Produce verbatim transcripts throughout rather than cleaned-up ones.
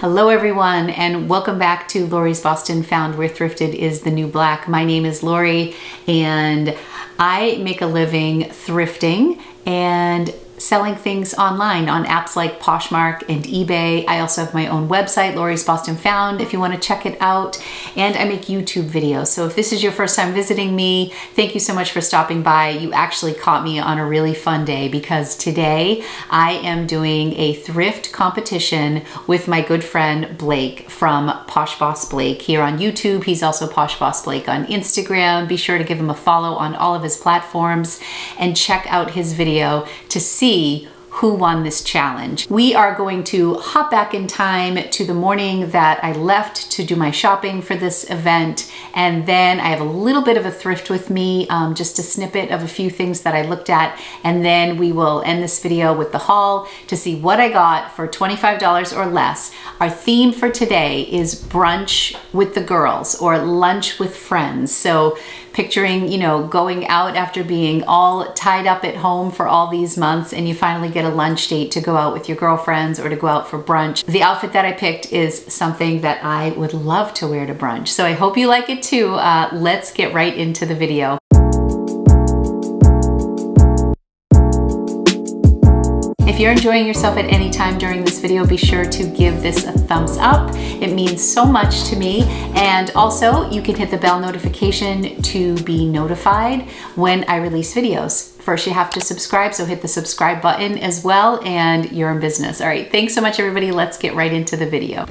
Hello everyone, and welcome back to Lori's Boston Found, where thrifted is the new black. My name is Lori, and I make a living thrifting and selling things online on apps like Poshmark and eBay. I also have my own website, Lori's Boston Found, if you want to check it out. And I make YouTube videos. So if this is your first time visiting me, thank you so much for stopping by. You actually caught me on a really fun day, because today I am doing a thrift competition with my good friend Blake from Posh Boss Blake here on YouTube. He's also Posh Boss Blake on Instagram. Be sure to give him a follow on all of his platforms and check out his video to see who won this challenge. We are going to hop back in time to the morning that I left to do my shopping for this event, and then I have a little bit of a thrift with me, um, just a snippet of a few things that I looked at, and then we will end this video with the haul to see what I got for twenty-five dollars or less. Our theme for today is brunch with the girls, or lunch with friends. So picturing, you know, going out after being all tied up at home for all these months, and you finally get a lunch date to go out with your girlfriends or to go out for brunch. The outfit that I picked is something that I would love to wear to brunch. So I hope you like it too. Uh, let's get right into the video. If you're enjoying yourself at any time during this video, be sure to give this a thumbs up. It means so much to me. And also, you can hit the bell notification to be notified when I release videos. First, you have to subscribe, so hit the subscribe button as well, and you're in business. All right, thanks so much, everybody. Let's get right into the video.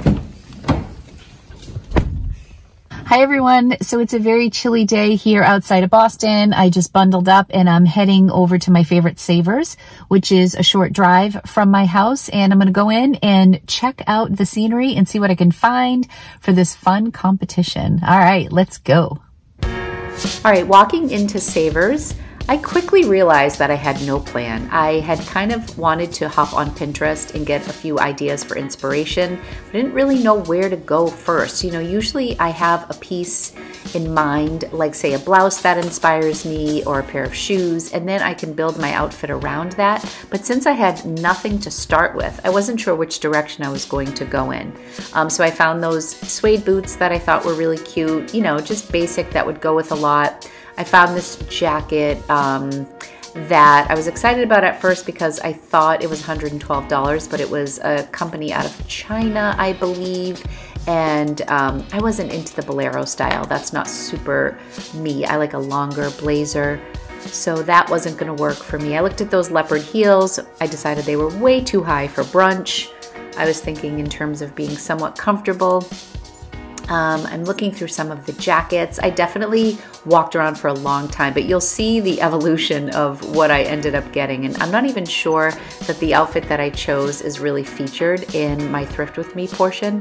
Hi everyone, so it's a very chilly day here outside of Boston. I just bundled up and I'm heading over to my favorite Savers, which is a short drive from my house, and I'm gonna go in and check out the scenery and see what I can find for this fun competition. All right, let's go. All right, walking into Savers, I quickly realized that I had no plan. I had kind of wanted to hop on Pinterest and get a few ideas for inspiration, but I didn't really know where to go first. You know, usually I have a piece in mind, like say a blouse that inspires me or a pair of shoes, and then I can build my outfit around that. But since I had nothing to start with, I wasn't sure which direction I was going to go in. Um, so I found those suede boots that I thought were really cute, you know, just basic, that would go with a lot. I found this jacket um, that I was excited about at first because I thought it was one hundred twelve dollars, but it was a company out of China, I believe. And um, I wasn't into the bolero style. That's not super me. I like a longer blazer. So that wasn't gonna work for me. I looked at those leopard heels. I decided they were way too high for brunch. I was thinking in terms of being somewhat comfortable. Um, I'm looking through some of the jackets. I definitely walked around for a long time, but you'll see the evolution of what I ended up getting. And I'm not even sure that the outfit that I chose is really featured in my Thrift With Me portion.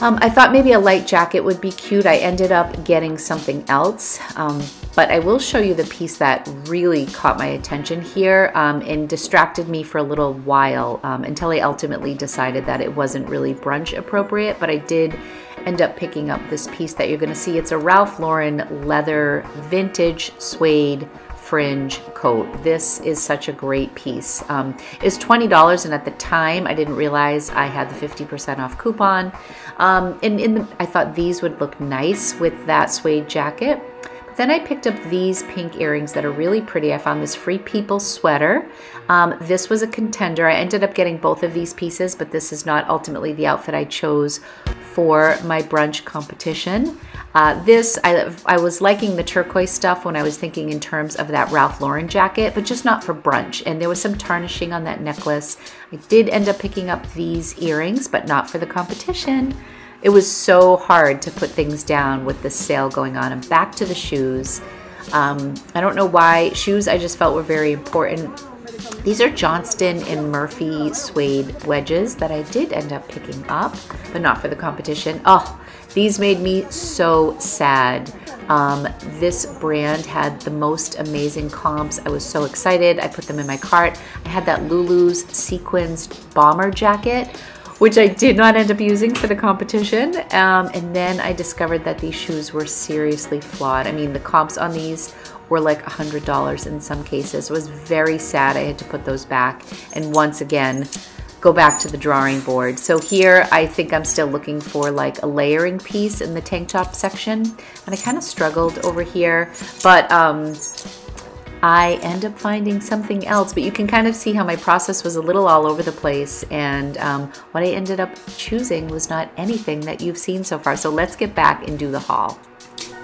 Um, I thought maybe a light jacket would be cute. I ended up getting something else, um, but I will show you the piece that really caught my attention here um, and distracted me for a little while um, until I ultimately decided that it wasn't really brunch appropriate, but I did end up picking up this piece that you're gonna see. It's a Ralph Lauren leather vintage suede fringe coat. This is such a great piece. Um, it's twenty dollars, and at the time I didn't realize I had the fifty percent off coupon. Um, and in the, I thought these would look nice with that suede jacket. But then I picked up these pink earrings that are really pretty. I found this Free People sweater. Um, this was a contender. I ended up getting both of these pieces, but this is not ultimately the outfit I chose for my brunch competition. Uh, this, I, I was liking the turquoise stuff when I was thinking in terms of that Ralph Lauren jacket, but just not for brunch. And there was some tarnishing on that necklace. I did end up picking up these earrings, but not for the competition. It was so hard to put things down with the sale going on. And back to the shoes. Um, I don't know why. Shoes I just felt were very important. These are Johnston and Murphy suede wedges that I did end up picking up, but not for the competition. Oh, these made me so sad. Um, this brand had the most amazing comps. I was so excited. I put them in my cart. I had that Lulu's sequins bomber jacket, which I did not end up using for the competition. Um, and then I discovered that these shoes were seriously flawed. I mean, the comps on these were like one hundred dollars in some cases. It was very sad. I had to put those back. And once again, go back to the drawing board. So here I think I'm still looking for like a layering piece in the tank top section, and I kind of struggled over here, but um, I end up finding something else. But you can kind of see how my process was a little all over the place, and um, what I ended up choosing was not anything that you've seen so far. So let's get back and do the haul.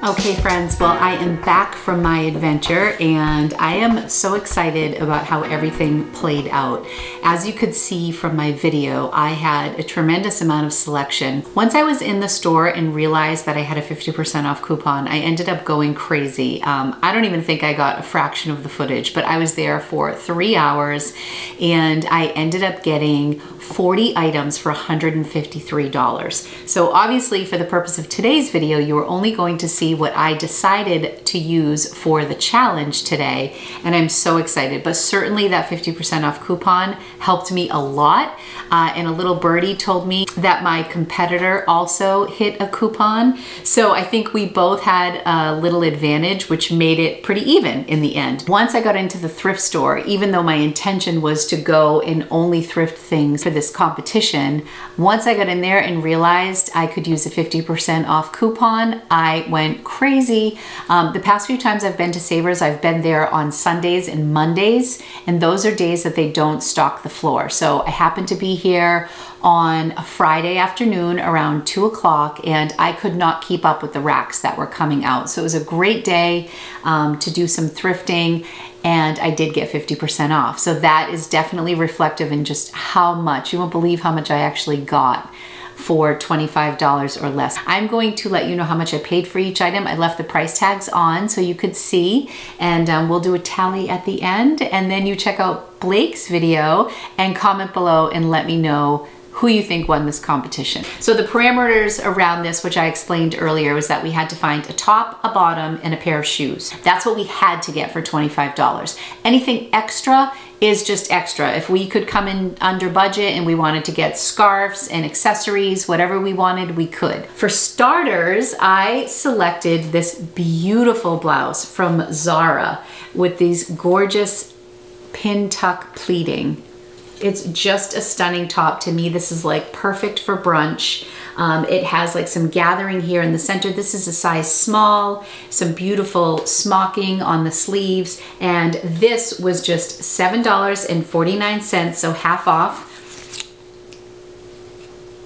Okay friends, well I am back from my adventure and I am so excited about how everything played out. As you could see from my video, I had a tremendous amount of selection. Once I was in the store and realized that I had a fifty percent off coupon, I ended up going crazy. Um, I don't even think I got a fraction of the footage, but I was there for three hours and I ended up getting forty items for one hundred fifty-three dollars. So obviously for the purpose of today's video, you are only going to see what I decided to use for the challenge today, and I'm so excited. But certainly that fifty percent off coupon helped me a lot, uh, and a little birdie told me that my competitor also hit a coupon, so I think we both had a little advantage, which made it pretty even in the end. Once I got into the thrift store, even though my intention was to go and only thrift things for this competition, once I got in there and realized I could use a fifty percent off coupon, I went crazy. Um, the past few times I've been to Savers, I've been there on Sundays and Mondays, and those are days that they don't stock the floor. So I happened to be here on a Friday afternoon around two o'clock, and I could not keep up with the racks that were coming out. So it was a great day um, to do some thrifting, and I did get fifty percent off. So that is definitely reflective in just how much, you won't believe how much I actually got for twenty-five dollars or less. I'm going to let you know how much I paid for each item. I left the price tags on so you could see, and um, we'll do a tally at the end, and then you check out Blake's video and comment below and let me know who you think won this competition. So the parameters around this, which I explained earlier, was that we had to find a top, a bottom, and a pair of shoes. That's what we had to get for twenty-five dollars. Anything extra is just extra. If we could come in under budget and we wanted to get scarves and accessories, whatever we wanted, we could. For starters, I selected this beautiful blouse from Zara with these gorgeous pin tuck pleating. It's just a stunning top. To me, this is like perfect for brunch. Um, it has like some gathering here in the center. This is a size small, some beautiful smocking on the sleeves. And this was just seven forty-nine, so half off.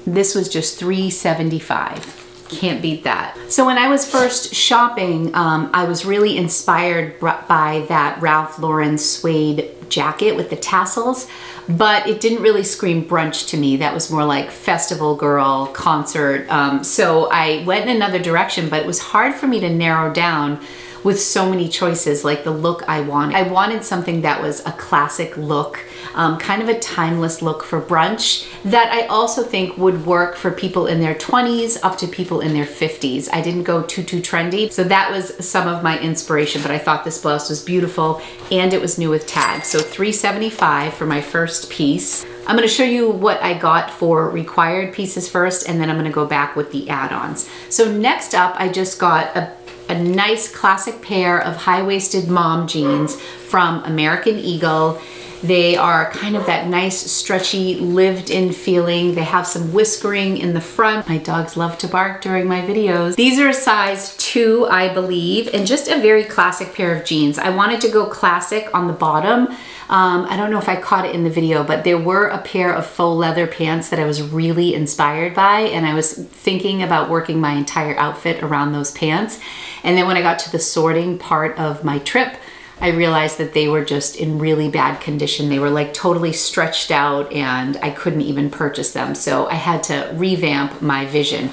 This was just three seventy-five. Can't beat that. So when I was first shopping, um, I was really inspired by that Ralph Lauren suede jacket with the tassels, but it didn't really scream brunch to me. That was more like festival girl, concert. Um, so I went in another direction, but it was hard for me to narrow down with so many choices, like the look I wanted. I wanted something that was a classic look, um, kind of a timeless look for brunch that I also think would work for people in their twenties up to people in their fifties. I didn't go too, too trendy. So that was some of my inspiration, but I thought this blouse was beautiful and it was new with tags. So three seventy-five for my first piece. I'm gonna show you what I got for required pieces first, and then I'm gonna go back with the add-ons. So next up, I just got a a nice classic pair of high-waisted mom jeans from American Eagle. They are kind of that nice, stretchy, lived-in feeling. They have some whiskering in the front. My dogs love to bark during my videos. These are a size two, I believe, and just a very classic pair of jeans. I wanted to go classic on the bottom. Um, I don't know if I caught it in the video, but there were a pair of faux leather pants that I was really inspired by, and I was thinking about working my entire outfit around those pants. And then when I got to the sorting part of my trip, I realized that they were just in really bad condition. They were like totally stretched out and I couldn't even purchase them. So I had to revamp my vision.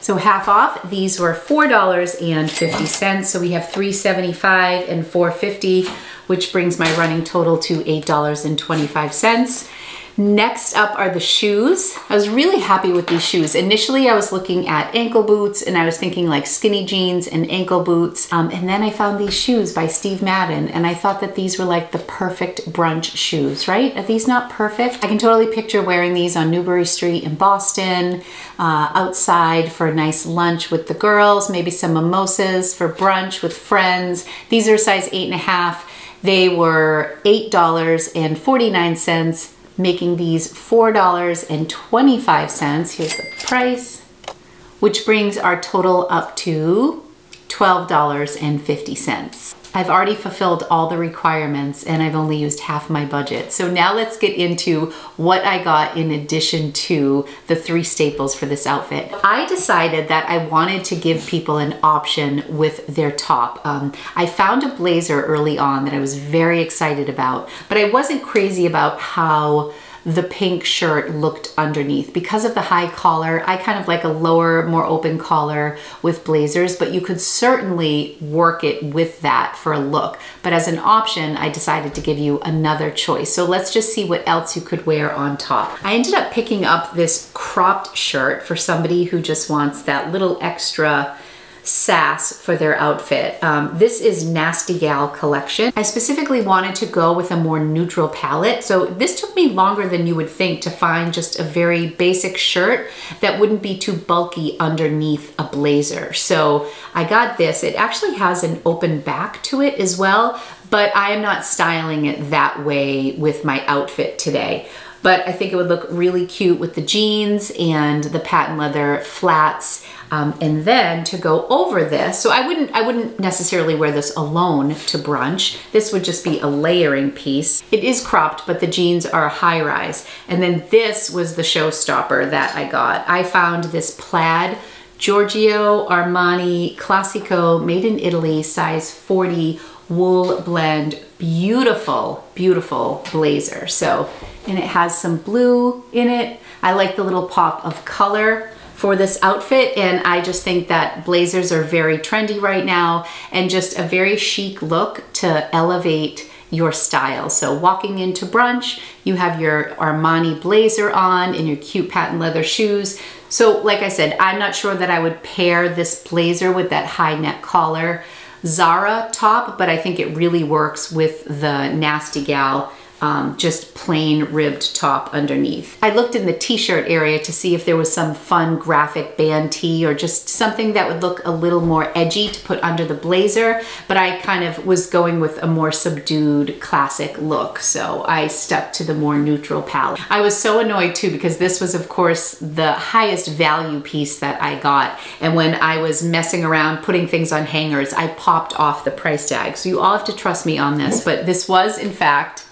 So half off, these were four fifty. So we have three seventy-five and four fifty, which brings my running total to eight twenty-five. Next up are the shoes. I was really happy with these shoes. Initially, I was looking at ankle boots and I was thinking like skinny jeans and ankle boots. Um, and then I found these shoes by Steve Madden and I thought that these were like the perfect brunch shoes, right? Are these not perfect? I can totally picture wearing these on Newbury Street in Boston, uh, outside for a nice lunch with the girls, maybe some mimosas for brunch with friends. These are size eight and a half. They were eight forty-nine. making these four dollars and twenty-five cents. Here's the price, which brings our total up to twelve dollars and fifty cents. I've already fulfilled all the requirements and I've only used half my budget. So now let's get into what I got in addition to the three staples for this outfit. I decided that I wanted to give people an option with their top. Um, I found a blazer early on that I was very excited about, but I wasn't crazy about how the pink shirt looked underneath. Because of the high collar, I kind of like a lower, more open collar with blazers, but you could certainly work it with that for a look. But as an option, I decided to give you another choice. So let's just see what else you could wear on top. I ended up picking up this cropped shirt for somebody who just wants that little extra sass for their outfit. Um, this is Nasty Gal collection. I specifically wanted to go with a more neutral palette, so this took me longer than you would think to find just a very basic shirt that wouldn't be too bulky underneath a blazer. So I got this. It actually has an open back to it as well, but I am not styling it that way with my outfit today. But I think it would look really cute with the jeans and the patent leather flats. Um, and then to go over this, so I wouldn't, I wouldn't necessarily wear this alone to brunch. This would just be a layering piece. It is cropped, but the jeans are high rise. And then this was the showstopper that I got. I found this plaid Giorgio Armani Classico made in Italy, size forty wool blend, beautiful, beautiful blazer. So, and it has some blue in it. I like the little pop of color for this outfit, and I just think that blazers are very trendy right now and just a very chic look to elevate your style. So walking into brunch, you have your Armani blazer on and your cute patent leather shoes. So like I said, I'm not sure that I would pair this blazer with that high neck collar Zara top, but I think it really works with the Nasty Gal Um, just plain ribbed top underneath. I looked in the t-shirt area to see if there was some fun graphic band tee or just something that would look a little more edgy to put under the blazer, but I kind of was going with a more subdued classic look, so I stuck to the more neutral palette. I was so annoyed too because this was of course the highest value piece that I got, and when I was messing around putting things on hangers, I popped off the price tag. So you all have to trust me on this, but this was in fact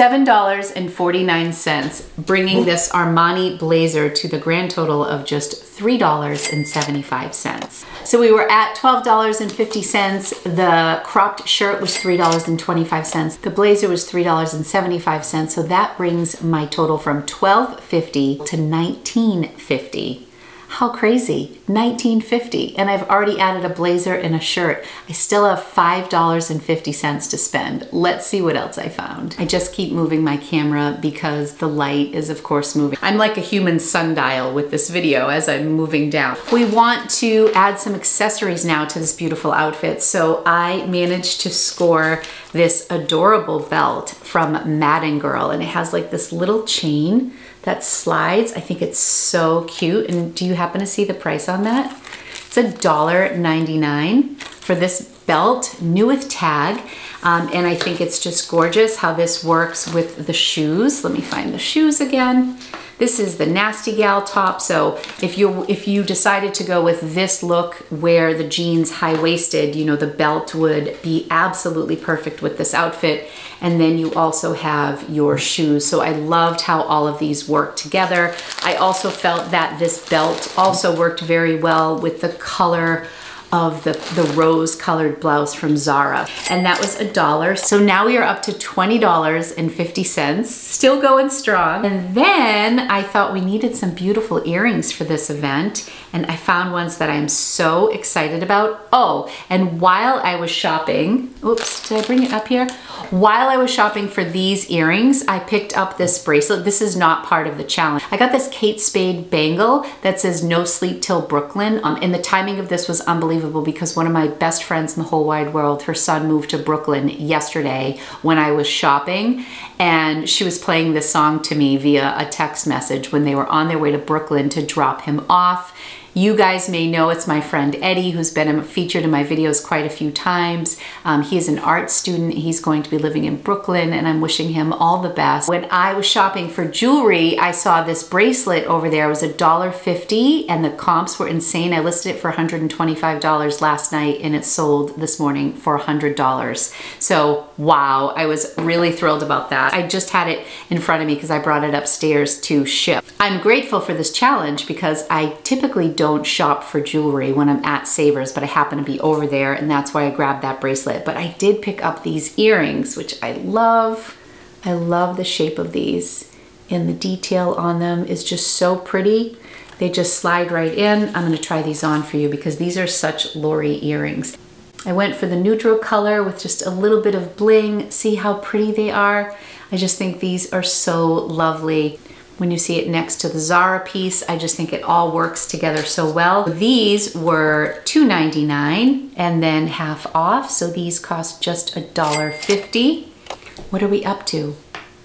seven dollars and forty-nine cents, bringing this Armani blazer to the grand total of just three dollars and seventy-five cents. So we were at twelve dollars and fifty cents. The cropped shirt was three dollars and twenty-five cents. The blazer was three dollars and seventy-five cents. So that brings my total from twelve fifty to nineteen fifty. How crazy, nineteen fifty, and I've already added a blazer and a shirt. I still have five dollars and fifty cents to spend. Let's see what else I found. I just keep moving my camera because the light is of course moving. I'm like a human sundial with this video as I'm moving down. We want to add some accessories now to this beautiful outfit, so I managed to score this adorable belt from Madden Girl, and it has like this little chain that slides. I think it's so cute. And do you happen to see the price on that? It's a dollar ninety-nine for this belt, new with tag. Um, and I think it's just gorgeous how this works with the shoes. Let me find the shoes again. This is the Nasty Gal top. So if you if you decided to go with this look where the jeans high-waisted, you know, the belt would be absolutely perfect with this outfit. And then you also have your shoes. So I loved how all of these work together. I also felt that this belt also worked very well with the color of the, the rose-colored blouse from Zara. And that was a dollar. So now we are up to twenty dollars and fifty cents, still going strong. And then I thought we needed some beautiful earrings for this event, and I found ones that I'm so excited about. Oh, and while I was shopping, oops, did I bring it up here? While I was shopping for these earrings, I picked up this bracelet. This is not part of the challenge. I got this Kate Spade bangle that says no sleep till Brooklyn, um, and the timing of this was unbelievable because one of my best friends in the whole wide world, her son moved to Brooklyn yesterday when I was shopping, and she was playing this song to me via a text message when they were on their way to Brooklyn to drop him off. You guys may know it's my friend Eddie, who's been featured in my videos quite a few times. Um, he is an art student. He's going to be living in Brooklyn, and I'm wishing him all the best. When I was shopping for jewelry, I saw this bracelet over there. It was a dollar fifty, and the comps were insane. I listed it for one hundred twenty-five dollars last night, and it sold this morning for one hundred dollars. So, wow, I was really thrilled about that. I just had it in front of me because I brought it upstairs to ship. I'm grateful for this challenge because I typically don't don't shop for jewelry when I'm at Savers, but I happen to be over there, and that's why I grabbed that bracelet. But I did pick up these earrings, which I love. I love the shape of these, and the detail on them is just so pretty. They just slide right in. I'm gonna try these on for you because these are such Lori earrings. I went for the neutral color with just a little bit of bling. See how pretty they are? I just think these are so lovely. When you see it next to the Zara piece, I just think it all works together so well. These were two ninety-nine and then half off, so these cost just a dollar fifty. What are we up to?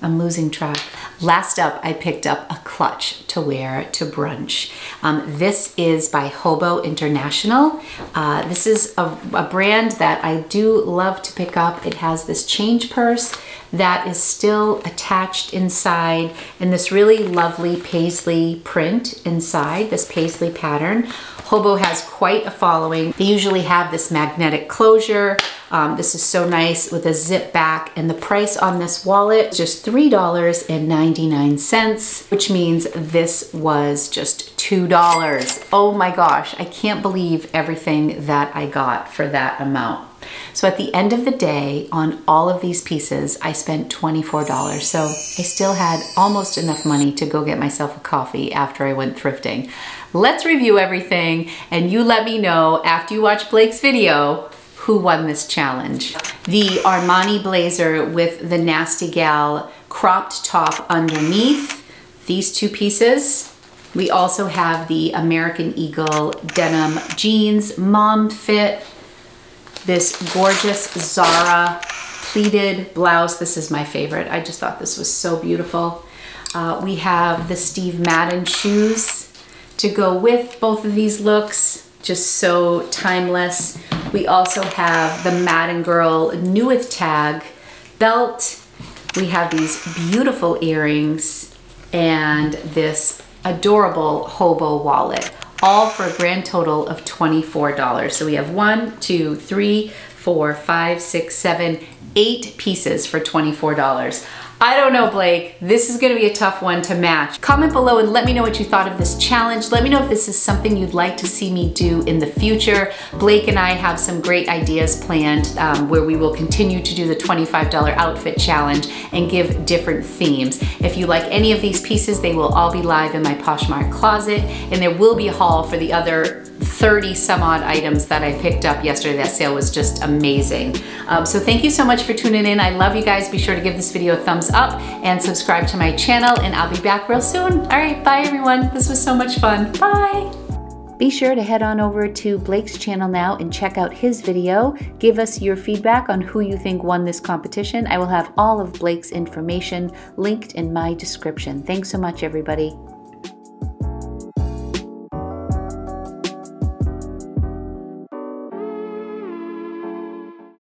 I'm losing track. Last up, I picked up a clutch to wear to brunch. Um, this is by Hobo International. Uh, this is a, a brand that I do love to pick up. It has this change purse that is still attached inside, and this really lovely paisley print inside, this paisley pattern. Hobo has quite a following. They usually have this magnetic closure. Um, this is so nice with a zip back, and the price on this wallet is just three ninety-nine, which means this was just two dollars. Oh my gosh, I can't believe everything that I got for that amount. So at the end of the day, on all of these pieces, I spent twenty-four dollars. So I still had almost enough money to go get myself a coffee after I went thrifting. Let's review everything, and you let me know after you watch Blake's video who won this challenge. The Armani blazer with the Nasty Gal cropped top underneath, these two pieces. We also have the American Eagle denim jeans, mom fit. This gorgeous Zara pleated blouse. This is my favorite. I just thought this was so beautiful. Uh, we have the Steve Madden shoes to go with both of these looks. Just so timeless. We also have the Madden Girl Neweth tag belt. We have these beautiful earrings and this adorable Hobo wallet. All for a grand total of twenty-four dollars. So we have one, two, three, four, five, six, seven, eight pieces for twenty-four dollars. I don't know, Blake, this is gonna be a tough one to match. Comment below and let me know what you thought of this challenge. Let me know if this is something you'd like to see me do in the future. Blake and I have some great ideas planned um, where we will continue to do the twenty-five dollar outfit challenge and give different themes. If you like any of these pieces, they will all be live in my Poshmark closet, and there will be a haul for the other thirty some odd items that I picked up yesterday. That sale was just amazing. Um, so thank you so much for tuning in. I love you guys. Be sure to give this video a thumbs up and subscribe to my channel, and I'll be back real soon. All right, bye everyone. This was so much fun. Bye. Be sure to head on over to Blake's channel now and check out his video. Give us your feedback on who you think won this competition. I will have all of Blake's information linked in my description. Thanks so much, everybody.